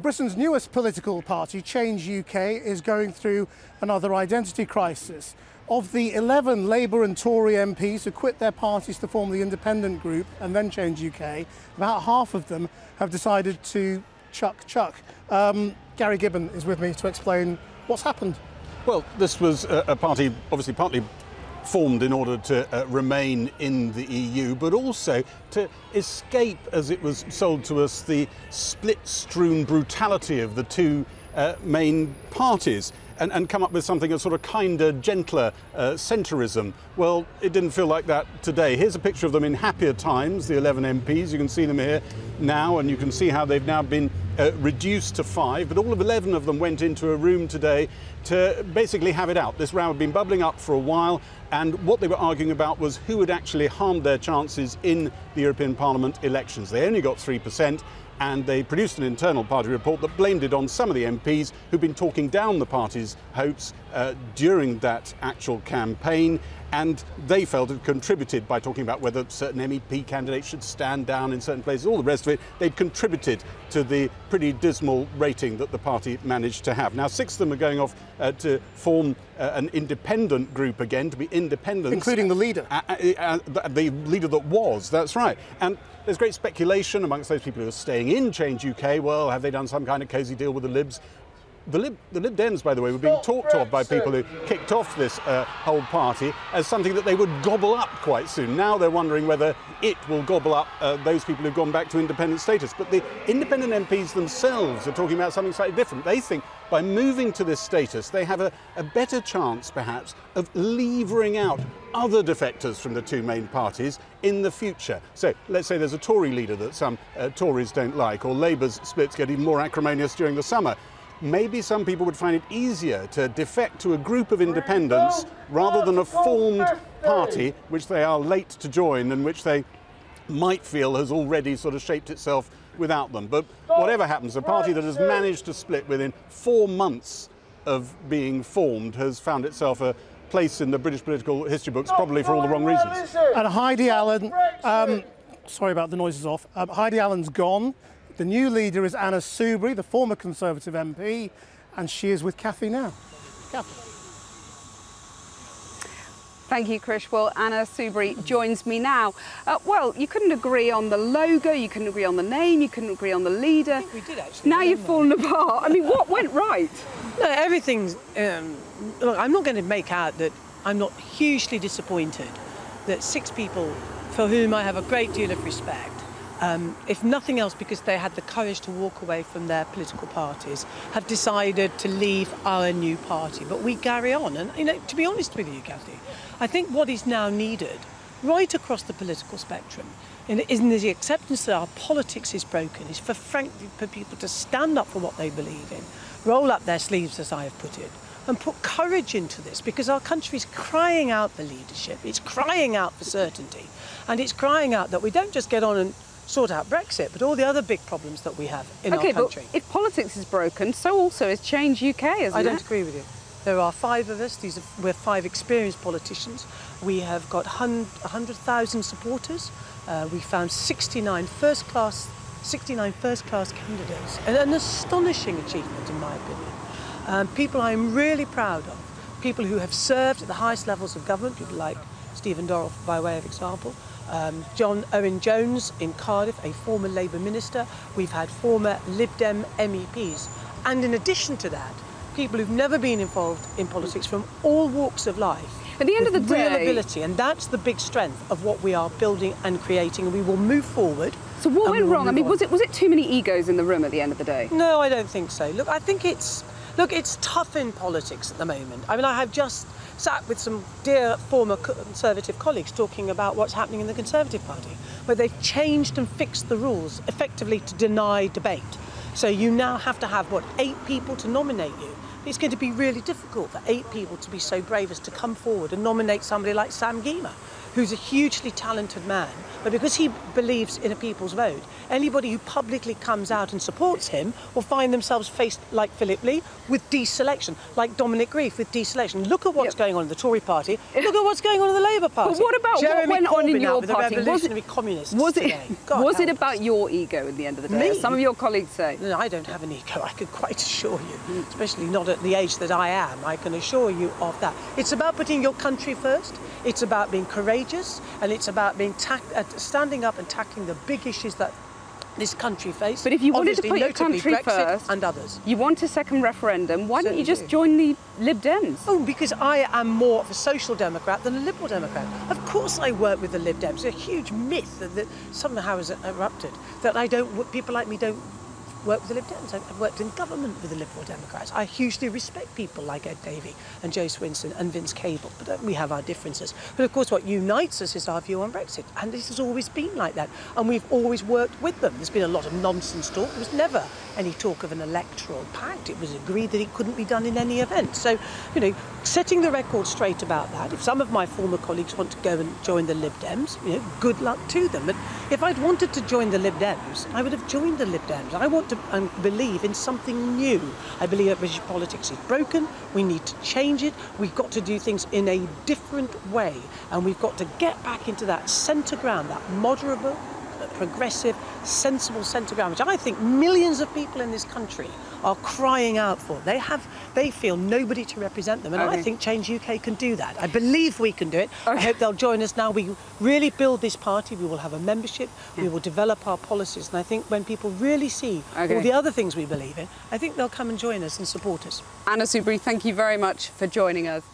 Britain's newest political party, Change UK, is going through another identity crisis. Of the 11 Labour and Tory MPs who quit their parties to form the Independent Group and then Change UK, about half of them have decided to chuck. Gary Gibbon is with me to explain what's happened. Well, this was a party obviously partly formed in order to remain in the EU, but also to escape, as it was sold to us, the split-strewn brutality of the two main parties and come up with something, a sort of kinder, gentler centrism. Well, it didn't feel like that today. Here's a picture of them in happier times, the 11 MPs. You can see them here now, and you can see how they've now been reduced to 5, but all of 11 of them went into a room today to basically have it out. This row had been bubbling up for a while, and what they were arguing about was who had actually harmed their chances in the European Parliament elections. They only got 3%, and they produced an internal party report that blamed it on some of the MPs who'd been talking down the party's hopes during that actual campaign, and they felt it contributed by talking about whether certain MEP candidates should stand down in certain places, all the rest of it. They'd contributed to the pretty dismal rating that the party managed to have. Now, 6 of them are going off to form an independent group again, to be independent. Including the leader. The leader that was, that's right. And there's great speculation amongst those people who are staying in Change UK. Well, have they done some kind of cosy deal with the Libs? The Lib Dems, by the way, were being talked of by people who kicked off this whole party as something that they would gobble up quite soon. Now they're wondering whether it will gobble up those people who've gone back to independent status. But the independent MPs themselves are talking about something slightly different. They think by moving to this status, they have a better chance, perhaps, of levering out other defectors from the two main parties in the future. So let's say there's a Tory leader that some Tories don't like, or Labour's splits get even more acrimonious during the summer. Maybe some people would find it easier to defect to a group of independents rather than a formed party which they are late to join and which they might feel has already sort of shaped itself without them. But whatever happens, a party that has managed to split within 4 months of being formed has found itself a place in the British political history books, probably for all the wrong reasons. And Heidi Allen, sorry about the noises off, Heidi Allen's gone. The new leader is Anna Soubry, the former Conservative MP, and she is with Cathy now. Cathy. Thank you, Krish. Well, Anna Soubry joins me now. Well, you couldn't agree on the logo, you couldn't agree on the name, you couldn't agree on the leader. I think we did, actually. Now you've fallen apart. I mean, what went right? No, everything's... look, I'm not going to make out that I'm not hugely disappointed that 6 people for whom I have a great deal of respect, if nothing else because they had the courage to walk away from their political parties, have decided to leave our new party. But we carry on. And, you know, to be honest with you, Cathy, I think what is now needed right across the political spectrum isn't the acceptance that our politics is broken, is for, frankly, for people to stand up for what they believe in, roll up their sleeves, as I have put it, and put courage into this, because our country's crying out for leadership. It's crying out for certainty. And it's crying out that we don't just get on and sort out Brexit, but all the other big problems that we have in our country. Okay, but if politics is broken, so also is Change UK, isn't it? I don't agree with you. There are 5 of us. We're 5 experienced politicians. We have got 100,000 supporters. We found 69 first-class candidates. An astonishing achievement, in my opinion. People I'm really proud of. People who have served at the highest levels of government, people like Stephen Dorrell, by way of example. John Owen Jones in Cardiff, a former Labour minister. We've had former Lib Dem MEPs. And in addition to that, people who've never been involved in politics from all walks of life. At the end of the day... real ability, and that's the big strength of what we are building and creating, and we will move forward. So what went wrong? I mean, was it too many egos in the room at the end of the day? No, I don't think so. Look, I think it's... Look, it's tough in politics at the moment. I mean, I have just sat with some dear former Conservative colleagues talking about what's happening in the Conservative Party, where they've changed and fixed the rules effectively to deny debate. So you now have to have, what, 8 people to nominate you. It's going to be really difficult for 8 people to be so brave as to come forward and nominate somebody like Sam Gyimah. who's a hugely talented man, but because he believes in a people's vote, anybody who publicly comes out and supports him will find themselves faced, like Philip Lee, with deselection, like Dominic Grieve with deselection. Look at what's going on in the Tory party. Look at what's going on in the Labour party. But what about Jeremy what went Corbyn on in your party? Was it about your ego at the end of the day? As some of your colleagues say. No, I don't have an ego, I can quite assure you, especially not at the age that I am. I can assure you of that. It's about putting your country first. It's about being courageous, and it's about being standing up and tackling the big issues that this country faces. But if you wanted to put your country Brexit first, and others, you want a second referendum. Why don't you just join the Lib Dems? Oh, because I am more of a social democrat than a liberal democrat. Of course, I work with the Lib Dems. It's a huge myth that somehow has erupted that I don't. People like me don't work with the Lib Dems. I've worked in government with the Liberal Democrats. I hugely respect people like Ed Davey and Joe Swinson and Vince Cable, but we have our differences. But of course what unites us is our view on Brexit, and this has always been like that, and we've always worked with them. There's been a lot of nonsense talk. There was never any talk of an electoral pact. It was agreed that it couldn't be done in any event. So, you know, setting the record straight about that, if some of my former colleagues want to go and join the Lib Dems, you know, good luck to them. But if I'd wanted to join the Lib Dems, I would have joined the Lib Dems. I want to and believe in something new. I believe that British politics is broken. We need to change it. We've got to do things in a different way, and we've got to get back into that centre ground, that moderate, progressive, sensible centre ground, which I think millions of people in this country are crying out for. They feel nobody to represent them, and I think Change UK can do that. I believe we can do it. I hope they'll join us now. We really build this party. We will have a membership. We will develop our policies, and I think when people really see all the other things we believe in, I think they'll come and join us and support us. Anna Soubry, thank you very much for joining us.